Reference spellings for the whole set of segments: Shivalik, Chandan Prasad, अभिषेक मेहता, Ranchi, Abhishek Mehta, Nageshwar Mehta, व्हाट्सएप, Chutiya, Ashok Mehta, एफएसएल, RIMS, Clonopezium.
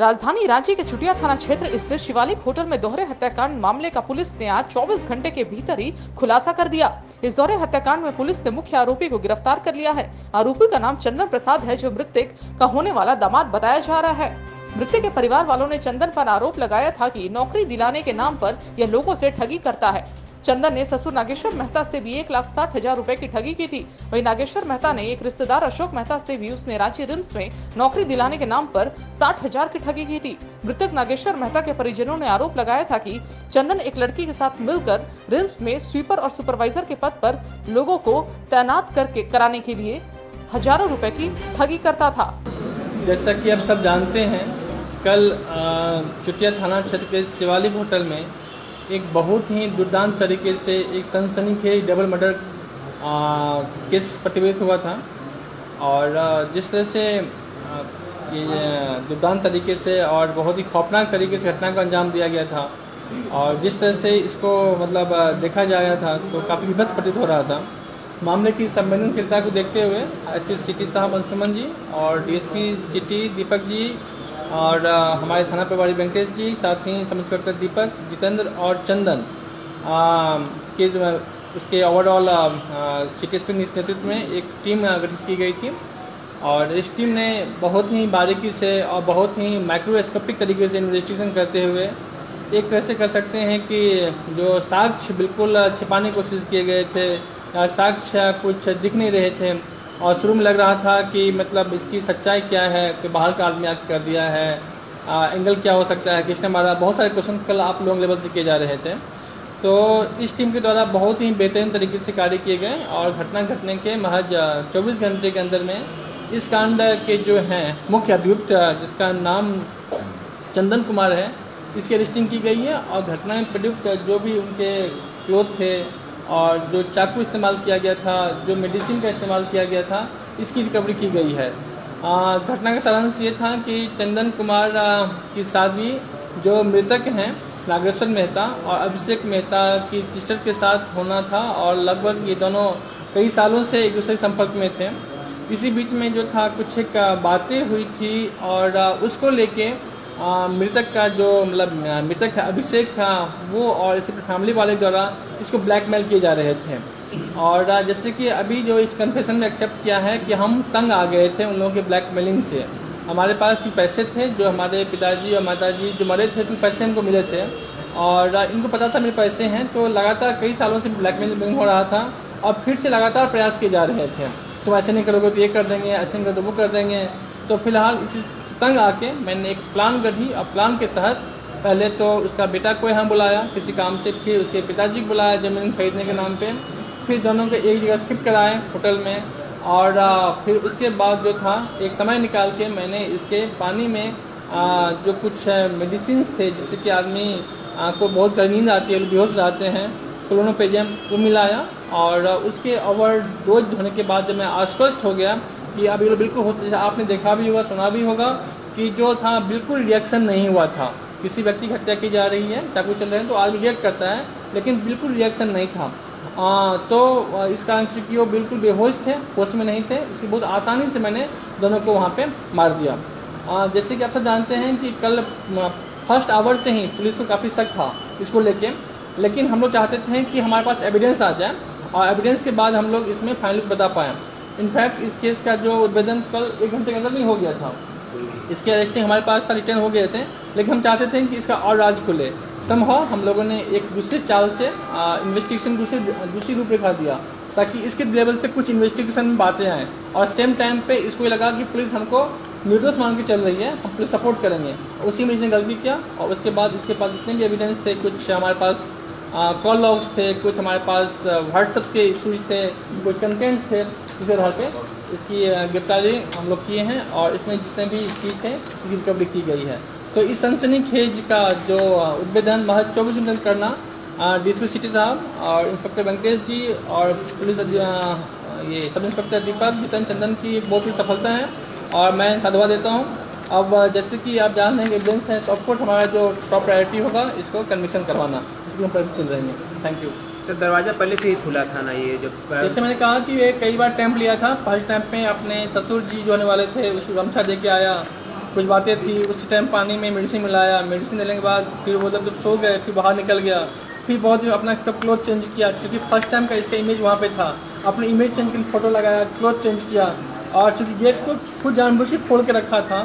राजधानी रांची के चुटिया थाना क्षेत्र स्थित शिवालिक होटल में दोहरे हत्याकांड मामले का पुलिस ने आज 24 घंटे के भीतर ही खुलासा कर दिया। इस दोहरे हत्याकांड में पुलिस ने मुख्य आरोपी को गिरफ्तार कर लिया है। आरोपी का नाम चंदन प्रसाद है, जो मृतक का होने वाला दामाद बताया जा रहा है। मृतक के परिवार वालों ने चंदन पर आरोप लगाया था कि नौकरी दिलाने के नाम पर यह लोगों से ठगी करता है। चंदन ने ससुर नागेश्वर मेहता से भी 1,60,000 रुपए की ठगी की थी। वहीं नागेश्वर मेहता ने एक रिश्तेदार अशोक मेहता से भी उसने रांची रिम्स में नौकरी दिलाने के नाम पर 60,000 की ठगी की थी। मृतक नागेश्वर मेहता के परिजनों ने आरोप लगाया था कि चंदन एक लड़की के साथ मिलकर रिम्स में स्वीपर और सुपरवाइजर के पद पर लोगों को तैनात करके कराने के लिए हजारों रुपए की ठगी करता था। जैसा कि आप सब जानते हैं, कल चुटिया थाना क्षेत्र के शिवालिक होटल में एक बहुत ही दुर्दांत तरीके से एक सनसनीखेज डबल मर्डर केस प्रतिवेदित हुआ था। और जिस तरह से ये दुर्दांत तरीके से और बहुत ही खौफनाक तरीके से घटना को अंजाम दिया गया था और जिस तरह से इसको मतलब देखा जा रहा था तो काफ़ी विभत्स प्रतीत हो रहा था। मामले की संवेदनशीलता को देखते हुए एसपी सिटी साहब अंशुमन जी और डीएसपी सिटी दीपक जी और हमारे थाना प्रभारी वेंकटेश जी, साथ ही सब इंस्पेक्टर दीपक, जितेंद्र और चंदन के उसके ओवरऑल सिटी एसपी नेतृत्व में एक टीम गठित की गई थी। और इस टीम ने बहुत ही बारीकी से और बहुत ही माइक्रोस्कोपिक तरीके से इन्वेस्टिगेशन करते हुए एक तरह से कह सकते हैं कि जो साक्ष्य बिल्कुल छिपाने की कोशिश किए गए थे, साक्ष्य कुछ दिख नहीं रहे थे और शुरू में लग रहा था कि मतलब इसकी सच्चाई क्या है, कोई बाहर का आदमी एक्ट कर दिया है, एंगल क्या हो सकता है, किसने मारा, बहुत सारे क्वेश्चन कल आप लोग लेवल से किए जा रहे थे। तो इस टीम के द्वारा बहुत ही बेहतरीन तरीके से कार्य किए गए और घटना घटने के महज 24 घंटे के अंदर में इस कांड के जो हैं मुख्य अभियुक्त, जिसका नाम चंदन कुमार है, इसकी अरेस्टिंग की गई है। और घटना में प्रयुक्त जो भी उनके क्लोथ थे और जो चाकू इस्तेमाल किया गया था, जो मेडिसिन का इस्तेमाल किया गया था, इसकी रिकवरी की गई है। घटना का सारांश ये था कि चंदन कुमार की शादी जो मृतक हैं नागेश्वर मेहता और अभिषेक मेहता की सिस्टर के साथ होना था और लगभग ये दोनों कई सालों से एक दूसरे संपर्क में थे। इसी बीच में जो था कुछ एक बातें हुई थी और उसको लेके मृतक का जो मतलब मृतक अभिषेक था वो और इसके फैमिली वाले द्वारा इसको ब्लैकमेल किए जा रहे थे। और जैसे कि अभी जो इस कन्फेशन में एक्सेप्ट किया है कि हम तंग आ गए थे उन लोगों के ब्लैकमेलिंग से, हमारे पास कुछ पैसे थे जो हमारे पिताजी और माताजी जो मरे थे कुछ पैसे इनको मिले थे और इनको पता था मेरे पैसे हैं, तो लगातार कई सालों से ब्लैकमेलिंग हो रहा था और फिर से लगातार प्रयास किए जा रहे थे, तुम ऐसे नहीं करोगे तो ये कर देंगे, ऐसे नहीं करोगे तो वो कर देंगे। तो फिलहाल इसी तंग आके मैंने एक प्लान गढ़ी और प्लान के तहत पहले तो उसका बेटा को यहाँ बुलाया किसी काम से, फिर उसके पिताजी को बुलाया जमीन खरीदने के नाम पे, फिर दोनों को एक जगह शिफ्ट कराए होटल में। और फिर उसके बाद जो था एक समय निकाल के मैंने इसके पानी में जो कुछ मेडिसिन थे जिससे कि आदमी को बहुत गहरी नींद आती है, बेहोश रहते हैं, क्लोनोपेजियम को मिलाया और उसके ओवर डोज होने के बाद जब मैं आश्वस्त हो गया कि अब ये बिल्कुल जैसे आपने देखा भी होगा सुना भी होगा कि जो था बिल्कुल रिएक्शन नहीं हुआ था, किसी व्यक्ति की हत्या की जा रही है, चाकू चल रहे हैं तो आदमी रिएक्ट करता है, लेकिन बिल्कुल रिएक्शन नहीं था। तो इस कारण से कि वो बिल्कुल बेहोश थे, होश में नहीं थे, इसकी बहुत आसानी से मैंने दोनों को वहाँ पे मार दिया। जैसे कि आप सब जानते हैं कि कल फर्स्ट आवर से ही पुलिस को काफ़ी शक था इसको लेके, लेकिन हम लोग चाहते थे कि हमारे पास एविडेंस आ जाए और एविडेंस के बाद हम लोग इसमें फाइनल बता पाएँ। इनफैक्ट इस केस का जो उद्भेदन कल 1 घंटे के अंदर नहीं हो गया था, इसके अरेस्टिंग हमारे पास रिटर्न हो गए थे, लेकिन हम चाहते थे कि इसका और राज खुले। संभव हम लोगों ने एक दूसरे चाल से इन्वेस्टिगेशन दूसरी रूपरेखा दिया ताकि इसके लेवल से कुछ इन्वेस्टिगेशन में बातें आएँ और सेम टाइम पे इसको लगा कि पुलिस हमको निर्दोष मान के चल रही है, हम पुलिस सपोर्ट करेंगे, उसी में इसने गलती किया। और उसके बाद इसके पास जितने भी एविडेंस थे, कुछ हमारे पास कॉल लॉग्स थे, कुछ हमारे पास व्हाट्सएप के इशूज थे, कुछ कंटेंट्स थे, इस आधार पे इसकी गिरफ्तारी हम लोग किए हैं और इसमें जितने भी चीज है इसकी रिकवरी की गई है। तो इस सनसनीखेज का जो उद्भेदन महज 24 घंटे करना डीएसपी सिटी साहब और इंस्पेक्टर वेंकटेश जी और पुलिस ये सब इंस्पेक्टर दीपक, जितन, चंदन की बहुत ही सफलता है और मैं साधुवाद देता हूँ। अब जैसे कि आप जान रहे हैं एविडेंस है तो ऑफकोर्स हमारा जो टॉप प्रायोरिटी होगा इसको कन्विक्शन करवाना, इसके हम प्रयास चल रहे हैं। Thank you. तो दरवाज़ा पहले से ही खुला था ना, ये जब जैसे मैंने कहा कि ये कई बार टेम्प लिया था, फर्स्ट टेम्प में अपने ससुर जी जो होने वाले थे उसको गमछा दे के आया कुछ बातें थी, उस टाइम पानी में मेडिसिन मिलाया, मेडिसिन देने के बाद फिर वो जब सो गए, फिर बाहर निकल गया, फिर बहुत अपना सब क्लोथ चेंज किया क्योंकि फर्स्ट टाइम का इसका इमेज वहाँ पे था। अपने इमेज चेंज करके फोटो लगाया, क्लोथ चेंज किया और चूँकि गेट को खुद जानबूझ के खोल के रखा था,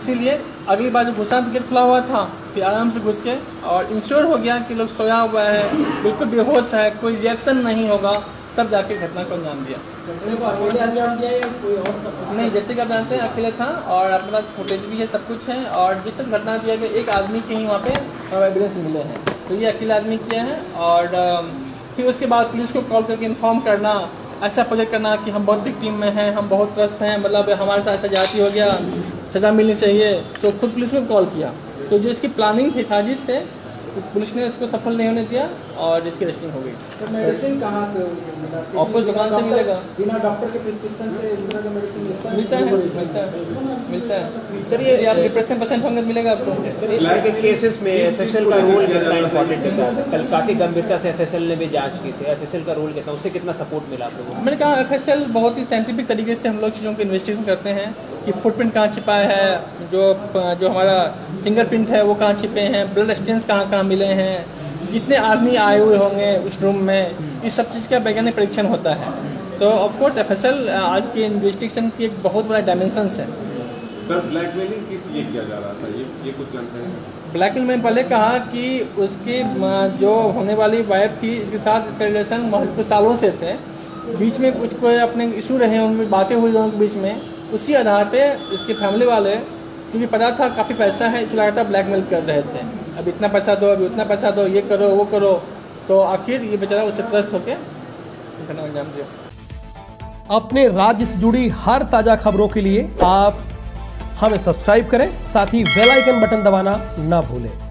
इसीलिए अगली बार जब घुसा तो गेट खुला हुआ था, फिर आराम से घुस के और इंश्योर हो गया कि लोग सोया हुआ है, बिल्कुल बेहोश है, कोई रिएक्शन नहीं होगा, तब जाके घटना को अंजाम दिया। नहीं, जैसे कि आप जानते हैं अकेले था और अपने पास फुटेज भी है, सब कुछ है और जिस तरह घटना दिया गया एक आदमी के ही वहाँ पे एविडेंस मिले हैं, तो ये अकेले आदमी किया है। और फिर उसके बाद पुलिस को कॉल करके इन्फॉर्म करना, ऐसा प्रोजेक्ट करना कि हम बहुत विक्टिम में हैं, हम बहुत त्रस्त हैं, मतलब हमारे साथ ऐसा जाती हो गया, सजा मिलनी चाहिए, तो खुद पुलिस को कॉल किया। तो जो इसकी प्लानिंग थी, साजिश थे, पुलिस ने उसको सफल नहीं होने दिया और इसकी अरेस्टिंग हो गई। तो मेडिसिन कहाँ से होगी? दुकान से मिलेगा, बिना डॉक्टर के प्रिस्क्रिप्शन से मिलता है। चलिए, आप डिप्रेशन पेशेंट होंगे, मिलेगा आपको। केसेस में एफएसएल का रोल कितना इम्पोर्टेंट है? कल काफी गंभीरता से एफएसएल ने भी जांच की थी, एफएसएल का रोल कितना, उससे कितना सपोर्ट मिला आप लोगों? मैंने कहा एफएसएल बहुत ही साइंटिफिक तरीके से हम लोग चीज़ों को इन्वेस्टिगेशन करते हैं कि फुटप्रिंट कहाँ छिपाया है, जो हमारा फिंगरप्रिंट है वो कहाँ छिपे हैं, ब्लड स्टेन्स कहाँ मिले हैं, कितने आदमी आए हुए होंगे उस रूम में, इस सब चीज़ का वैज्ञानिक परीक्षण होता है। तो ऑफकोर्स एफएसएल आज के इन्वेस्टिगेशन की एक बहुत बड़ा डायमेंशन है। सर, ब्लैकमेलिंग किस लिए किया जा रहा था, ये कुछ जानते हैं? ब्लैकमेल में पहले कहा कि उसकी जो होने वाली वाइफ थी, इसके साथ इसका रिलेशन कुछ सालों से थे, बीच में कुछ कोई अपने इशू रहे होंगे, बातें हुई लोगों के बीच में, उसी आधार पे इसके फैमिली वाले, क्योंकि पता था काफ़ी पैसा है, इसलिए लगा था ब्लैकमेल कर रहे थे, अब इतना पैसा दो, अब उतना पैसा दो, ये करो वो करो, तो आखिर ये बेचारा उससे त्रस्त होके इसने अंजाम दिया। अपने राज्य से जुड़ी हर ताज़ा खबरों के लिए आप हमें सब्सक्राइब करें, साथ ही बेल आइकन बटन दबाना ना भूलें।